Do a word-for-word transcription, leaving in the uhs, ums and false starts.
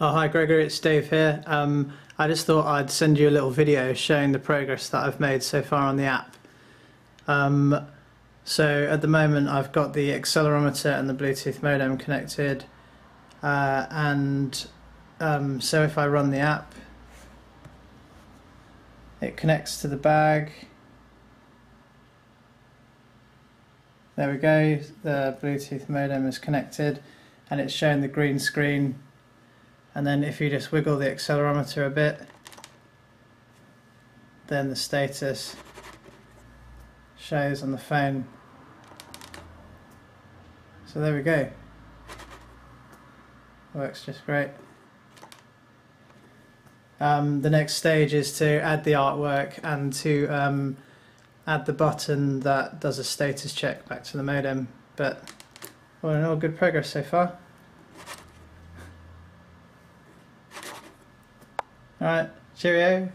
Oh, hi Gregory, it's Dave here. Um, I just thought I'd send you a little video showing the progress that I've made so far on the app. Um, so at the moment I've got the accelerometer and the Bluetooth modem connected, uh, and um, so if I run the app, it connects to the bag. There we go, the Bluetooth modem is connected and it's showing the green screen. And then if you just wiggle the accelerometer a bit, then the status shows on the phone. So there we go. Works just great. Um, the next stage is to add the artwork and to um, add the button that does a status check back to the modem. But all in all, good progress so far. Alright, cheerio.